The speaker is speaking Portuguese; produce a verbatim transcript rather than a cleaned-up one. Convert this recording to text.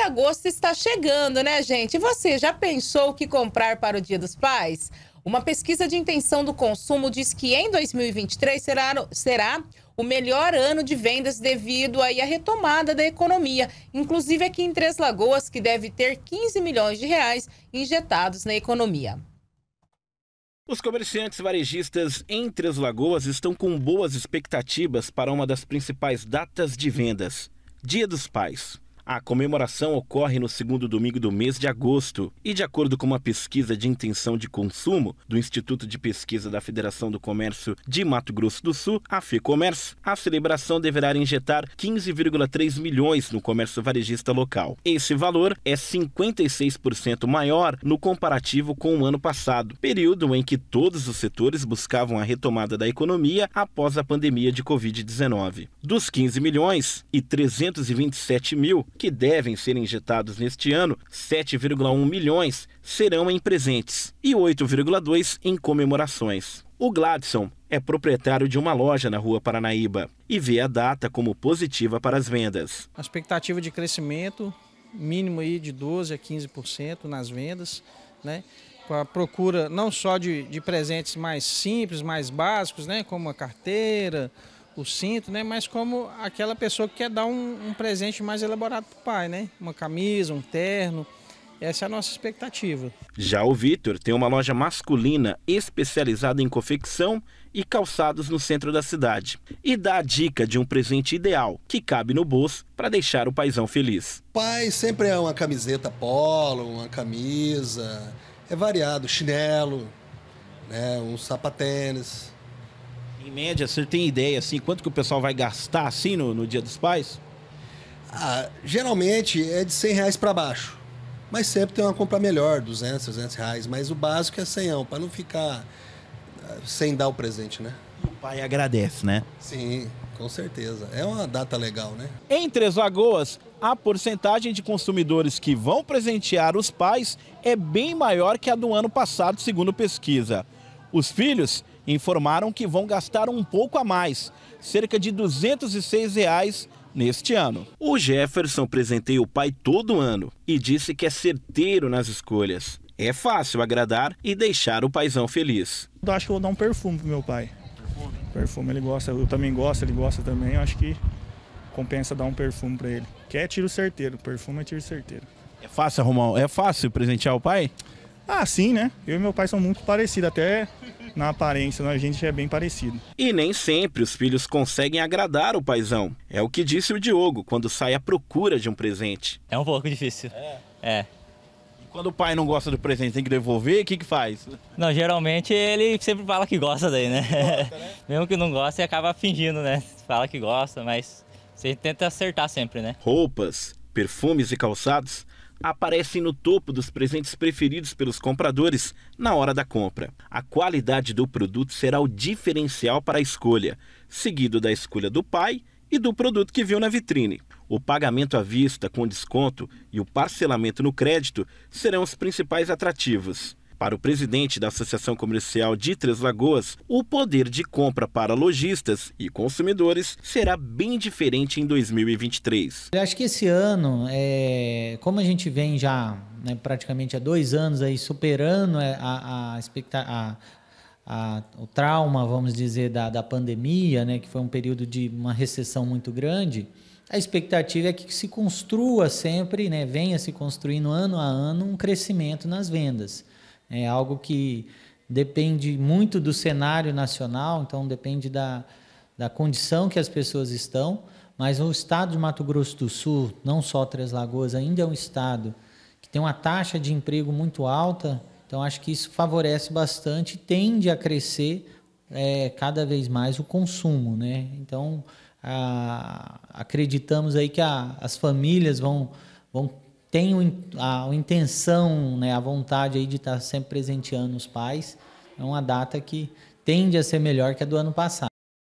que agosto está chegando, né, gente? E você já pensou o que comprar para o Dia dos Pais? Uma pesquisa de intenção do consumo diz que em dois mil e vinte e três será, será o melhor ano de vendas devido aí à retomada da economia, inclusive aqui em Três Lagoas, que deve ter quinze milhões de reais injetados na economia. Os comerciantes varejistas em Três Lagoas estão com boas expectativas para uma das principais datas de vendas, Dia dos Pais. A comemoração ocorre no segundo domingo do mês de agosto e, de acordo com uma pesquisa de intenção de consumo do Instituto de Pesquisa da Federação do Comércio de Mato Grosso do Sul, a FEComércio, a celebração deverá injetar quinze vírgula três milhões no comércio varejista local. Esse valor é cinquenta e seis por cento maior no comparativo com o ano passado, período em que todos os setores buscavam a retomada da economia após a pandemia de covid dezenove. Dos quinze milhões e trezentos e vinte e sete mil, que devem ser injetados neste ano, sete vírgula um milhões serão em presentes e oito vírgula dois em comemorações. O Gladson é proprietário de uma loja na rua Paranaíba e vê a data como positiva para as vendas. A expectativa de crescimento mínimo aí de doze a quinze por cento nas vendas, né? Com a procura não só de, de presentes mais simples, mais básicos, né? Como a carteira, o cinto, né? Mas como aquela pessoa que quer dar um, um presente mais elaborado para o pai, né? Uma camisa, um terno. Essa é a nossa expectativa. Já o Vitor tem uma loja masculina especializada em confecção e calçados no centro da cidade. E dá a dica de um presente ideal que cabe no bolso para deixar o paizão feliz. Pai sempre é uma camiseta polo, uma camisa, é variado, chinelo, né? Um sapatênis. Em média, você tem ideia, assim, quanto que o pessoal vai gastar, assim, no, no Dia dos Pais? Ah, geralmente é de cem reais para baixo, mas sempre tem uma compra melhor, duzentos, trezentos reais, mas o básico é cem reais, para não ficar sem dar o presente, né? O pai agradece, né? Sim, com certeza. É uma data legal, né? Em Três Lagoas, a porcentagem de consumidores que vão presentear os pais é bem maior que a do ano passado, segundo pesquisa. Os filhos informaram que vão gastar um pouco a mais, cerca de duzentos e seis reais neste ano. O Jefferson presenteia o pai todo ano e disse que é certeiro nas escolhas. É fácil agradar e deixar o paizão feliz. Eu acho que eu vou dar um perfume pro meu pai. Perfume? Perfume, ele gosta, eu também gosto, ele gosta também. Eu acho que compensa dar um perfume para ele. Que é tiro certeiro, perfume é tiro certeiro. É fácil arrumar, é fácil presentear o pai? Ah, sim, né? Eu e meu pai são muito parecidos, até na aparência, a gente é bem parecido. E nem sempre os filhos conseguem agradar o paizão. É o que disse o Diogo quando sai à procura de um presente. É um pouco difícil. É? É. E quando o pai não gosta do presente, tem que devolver, o que que faz? Não, geralmente ele sempre fala que gosta daí, né? Gosta, né? Mesmo que não gosta, ele acaba fingindo, né? Fala que gosta, mas você tenta acertar sempre, né? Roupas, perfumes e calçados aparecem no topo dos presentes preferidos pelos compradores na hora da compra. A qualidade do produto será o diferencial para a escolha, seguido da escolha do pai e do produto que viu na vitrine. O pagamento à vista com desconto e o parcelamento no crédito serão os principais atrativos. Para o presidente da Associação Comercial de Três Lagoas, o poder de compra para lojistas e consumidores será bem diferente em dois mil e vinte e três. Eu acho que esse ano, é, como a gente vem já, né, praticamente há dois anos aí superando a, a, a, a, o trauma, vamos dizer, da, da pandemia, né, que foi um período de uma recessão muito grande, a expectativa é que se construa sempre, né, venha se construindo ano a ano um crescimento nas vendas. É algo que depende muito do cenário nacional, então depende da, da condição que as pessoas estão, mas o estado de Mato Grosso do Sul, não só Três Lagoas, ainda é um estado que tem uma taxa de emprego muito alta, então acho que isso favorece bastante e tende a crescer é, cada vez mais o consumo, né? Então a, acreditamos aí que a, as famílias vão, vão tem a intenção, né, a vontade aí de estar sempre presenteando os pais. É uma data que tende a ser melhor que a do ano passado.